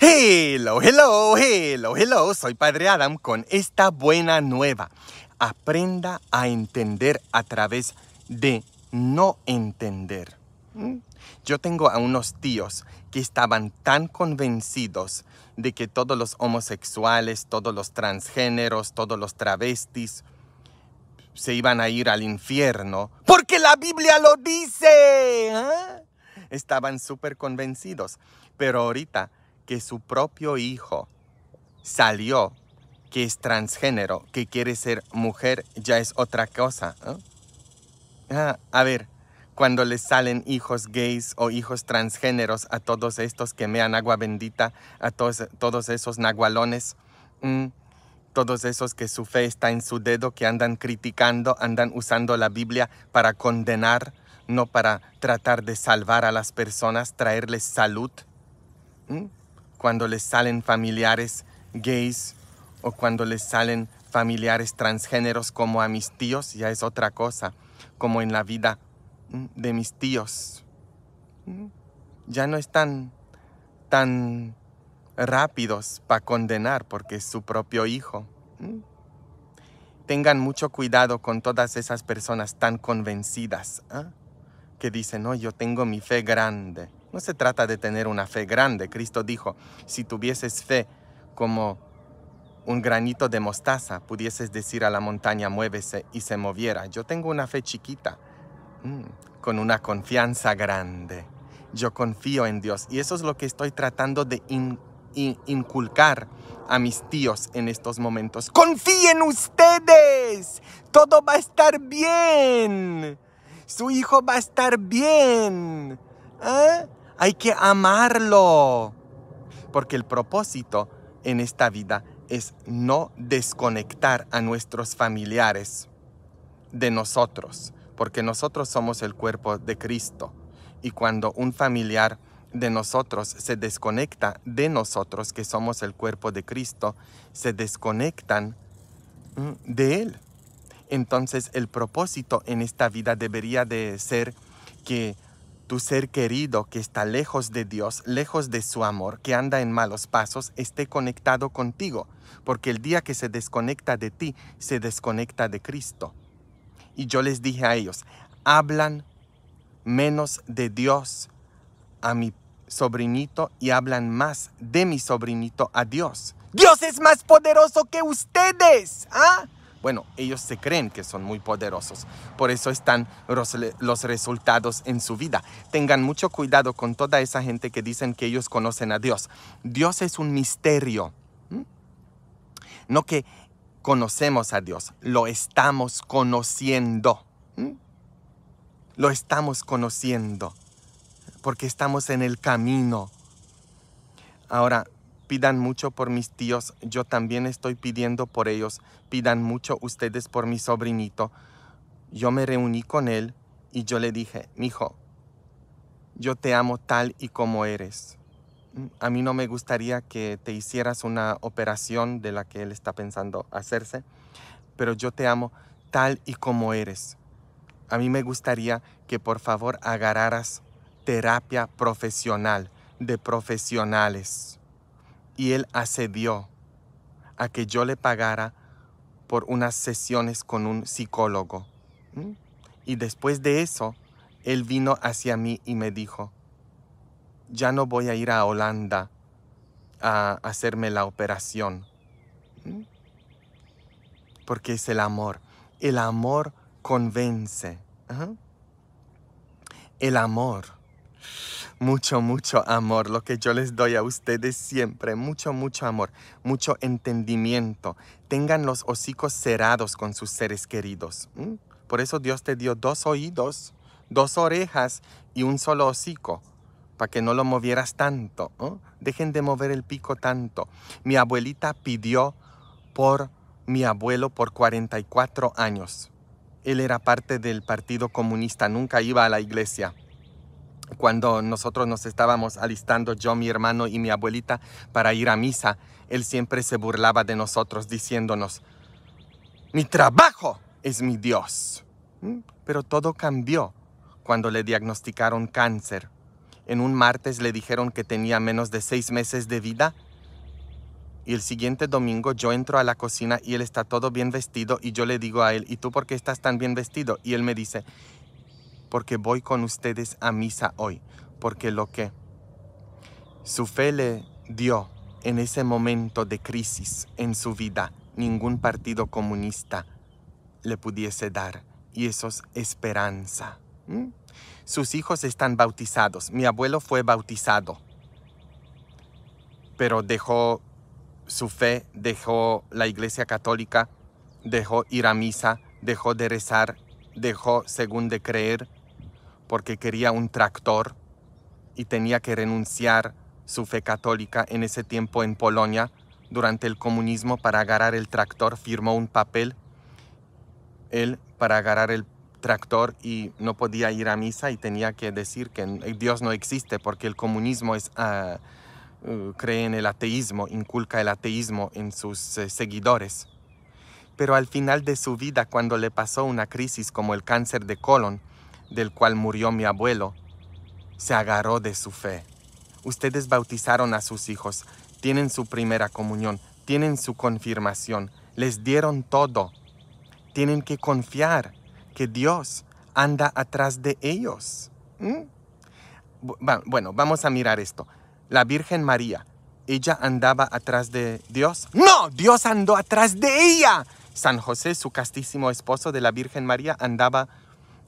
Hello, hello, hello, hello, soy Padre Adam con esta buena nueva. Aprenda a entender a través de no entender. Yo tengo a unos tíos que estaban tan convencidos de que todos los homosexuales, todos los transgéneros, todos los travestis se iban a ir al infierno porque la Biblia lo dice. Estaban súper convencidos, pero ahorita que su propio hijo salió, que es transgénero, que quiere ser mujer, ya es otra cosa. A ver, cuando les salen hijos gays o hijos transgéneros a todos estos que mean agua bendita, a todos esos nahualones, todos esos que su fe está en su dedo, que andan criticando, andan usando la Biblia para condenar, no para tratar de salvar a las personas, traerles salud. Cuando les salen familiares gays o cuando les salen familiares transgéneros como a mis tíos, ya es otra cosa. Como en la vida de mis tíos, ya no están tan rápidos para condenar porque es su propio hijo. Tengan mucho cuidado con todas esas personas tan convencidas, que dicen, no, yo tengo mi fe grande. No se trata de tener una fe grande. Cristo dijo, si tuvieses fe como un granito de mostaza, pudieses decir a la montaña, muévese, y se moviera. Yo tengo una fe chiquita, con una confianza grande. Yo confío en Dios. Y eso es lo que estoy tratando de inculcar a mis tíos en estos momentos. ¡Confíen ustedes! Todo va a estar bien. Su hijo va a estar bien. Hay que amarlo, porque el propósito en esta vida es no desconectar a nuestros familiares de nosotros, porque nosotros somos el cuerpo de Cristo, y cuando un familiar de nosotros se desconecta de nosotros, que somos el cuerpo de Cristo, se desconectan de Él. Entonces el propósito en esta vida debería de ser que tu ser querido que está lejos de Dios, lejos de su amor, que anda en malos pasos, esté conectado contigo. Porque el día que se desconecta de ti, se desconecta de Cristo. Y yo les dije a ellos, hablan menos de Dios a mi sobrinito y hablan más de mi sobrinito a Dios. ¡Dios es más poderoso que ustedes! Bueno, ellos se creen que son muy poderosos. Por eso están los resultados en su vida. Tengan mucho cuidado con toda esa gente que dicen que ellos conocen a Dios. Dios es un misterio. No que conocemos a Dios, lo estamos conociendo. Lo estamos conociendo porque estamos en el camino. Ahora, pidan mucho por mis tíos, yo también estoy pidiendo por ellos. Pidan mucho ustedes por mi sobrinito. Yo me reuní con él y yo le dije, mijo, yo te amo tal y como eres. A mí no me gustaría que te hicieras una operación de la que él está pensando hacerse, pero yo te amo tal y como eres. A mí me gustaría que por favor agarraras terapia profesional de profesionales. Y él accedió a que yo le pagara por unas sesiones con un psicólogo. Y después de eso, él vino hacia mí y me dijo, ya no voy a ir a Holanda a hacerme la operación. Porque es el amor. El amor convence. El amor. Mucho, mucho amor, lo que yo les doy a ustedes siempre. Mucho, mucho amor, mucho entendimiento. Tengan los hocicos cerrados con sus seres queridos. Por eso Dios te dio dos oídos, dos orejas y un solo hocico, para que no lo movieras tanto. Dejen de mover el pico tanto. Mi abuelita pidió por mi abuelo por 44 años. Él era parte del Partido Comunista, nunca iba a la iglesia. Cuando nosotros nos estábamos alistando, yo, mi hermano y mi abuelita, para ir a misa, él siempre se burlaba de nosotros diciéndonos, mi trabajo es mi Dios. Pero todo cambió cuando le diagnosticaron cáncer. en un martes le dijeron que tenía menos de 6 meses de vida. Y el siguiente domingo yo entro a la cocina y él está todo bien vestido y yo le digo a él, ¿y tú por qué estás tan bien vestido? Y él me dice, porque voy con ustedes a misa hoy, porque lo que su fe le dio en ese momento de crisis en su vida, ningún partido comunista le pudiese dar. Y eso es esperanza. ¿Mm? Sus hijos están bautizados. Mi abuelo fue bautizado, pero dejó su fe, dejó la Iglesia Católica, dejó ir a misa, dejó de rezar, dejó según de creer, porque quería un tractor y tenía que renunciar su fe católica en ese tiempo en Polonia. Durante el comunismo, para agarrar el tractor, firmó un papel, él, para agarrar el tractor, y no podía ir a misa y tenía que decir que Dios no existe, porque el comunismo es... cree en el ateísmo, inculca el ateísmo en sus seguidores. Pero al final de su vida, cuando le pasó una crisis como el cáncer de colon, del cual murió mi abuelo, se agarró de su fe. Ustedes bautizaron a sus hijos, tienen su primera comunión, tienen su confirmación, les dieron todo. Tienen que confiar que Dios anda atrás de ellos. Bueno, vamos a mirar esto. La Virgen María, ¿ella andaba atrás de Dios? ¡No! ¡Dios andó atrás de ella! ¿San José, su castísimo esposo de la Virgen María, andaba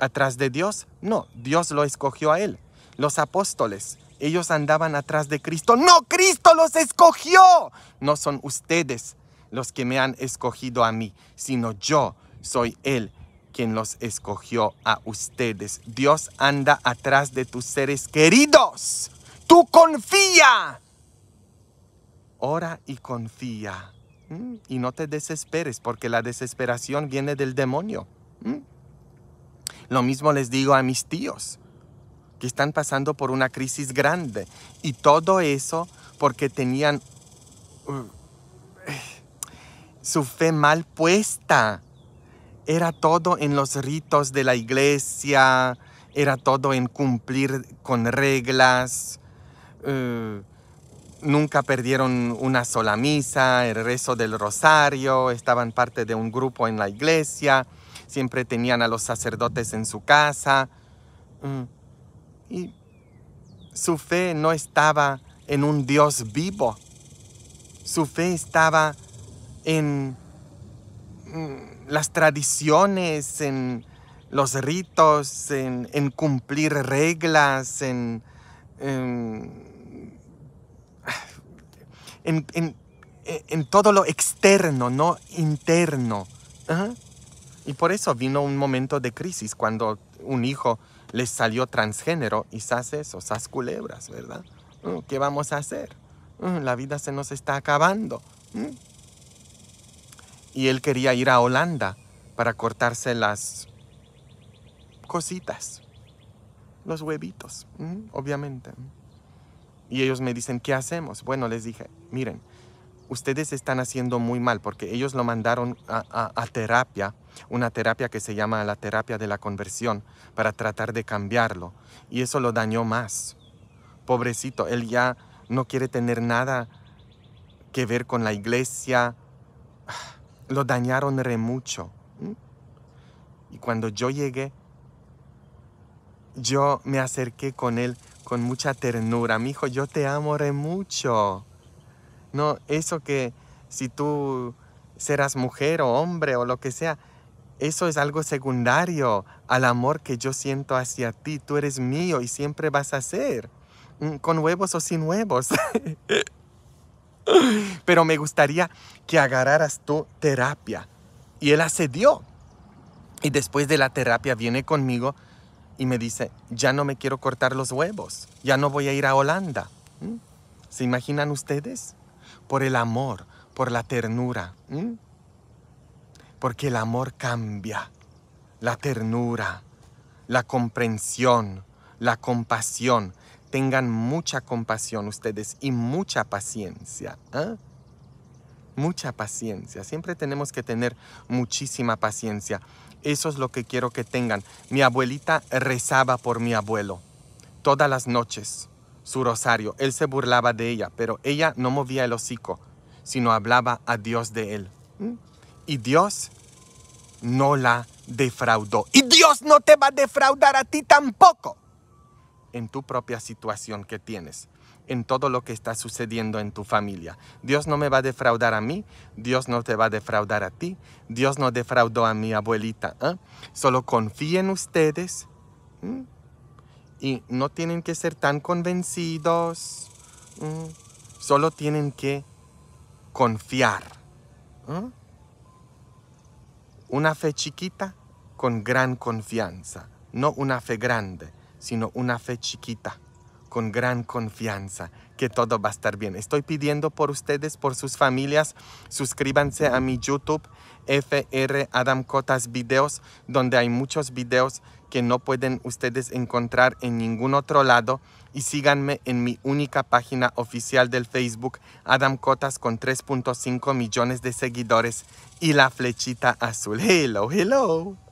atrás de Dios? No, Dios lo escogió a él. Los apóstoles, ¿ellos andaban atrás de Cristo? ¡No! ¡Cristo los escogió! No son ustedes los que me han escogido a mí, sino yo soy él quien los escogió a ustedes. Dios anda atrás de tus seres queridos. ¡Tú confía! Ora y confía. Y no te desesperes, porque la desesperación viene del demonio. Lo mismo les digo a mis tíos, que están pasando por una crisis grande. Y todo eso porque tenían su fe mal puesta. Era todo en los ritos de la iglesia. Era todo en cumplir con reglas. Nunca perdieron una sola misa, el rezo del rosario, estaban parte de un grupo en la iglesia, siempre tenían a los sacerdotes en su casa. Y su fe no estaba en un Dios vivo, su fe estaba en las tradiciones, en los ritos, en cumplir reglas, en todo lo externo, no interno. Y por eso vino un momento de crisis cuando un hijo les salió transgénero y sas eso, sas culebras, ¿verdad? ¿Qué vamos a hacer? La vida se nos está acabando. Y él quería ir a Holanda para cortarse las cositas, los huevitos, obviamente. Y ellos me dicen, ¿qué hacemos? Bueno, les dije, miren, ustedes están haciendo muy mal, porque ellos lo mandaron a terapia, una terapia que se llama la terapia de la conversión, para tratar de cambiarlo. Y eso lo dañó más. Pobrecito, él ya no quiere tener nada que ver con la iglesia. Lo dañaron re mucho. Y cuando yo llegué, yo me acerqué con él con mucha ternura. Mi hijo, yo te amo re mucho. No, eso que si tú serás mujer o hombre o lo que sea, eso es algo secundario al amor que yo siento hacia ti. Tú eres mío y siempre vas a ser, con huevos o sin huevos. Pero me gustaría que agarraras tu terapia. Y él accedió. Y después de la terapia viene conmigo y me dice, ya no me quiero cortar los huevos, ya no voy a ir a Holanda. ¿Se imaginan ustedes? Por el amor, por la ternura. Porque el amor cambia, la ternura, la comprensión, la compasión. Tengan mucha compasión ustedes y mucha paciencia. Mucha paciencia. Siempre tenemos que tener muchísima paciencia. Eso es lo que quiero que tengan. Mi abuelita rezaba por mi abuelo. todas las noches su rosario. Él se burlaba de ella, pero ella no movía el hocico, sino hablaba a Dios de él. Y Dios no la defraudó. Y Dios no te va a defraudar a ti tampoco. En tu propia situación que tienes, en todo lo que está sucediendo en tu familia. Dios no me va a defraudar a mí, Dios no te va a defraudar a ti, Dios no defraudó a mi abuelita. Solo confíen ustedes y no tienen que ser tan convencidos, solo tienen que confiar. Una fe chiquita con gran confianza, no una fe grande, sino una fe chiquita con gran confianza, que todo va a estar bien. Estoy pidiendo por ustedes, por sus familias. Suscríbanse a mi YouTube, FrAdamKotas Videos, donde hay muchos videos que no pueden ustedes encontrar en ningún otro lado. Y síganme en mi única página oficial del Facebook, Adam Kotas, con 3.5 millones de seguidores y la flechita azul. Hello, hello.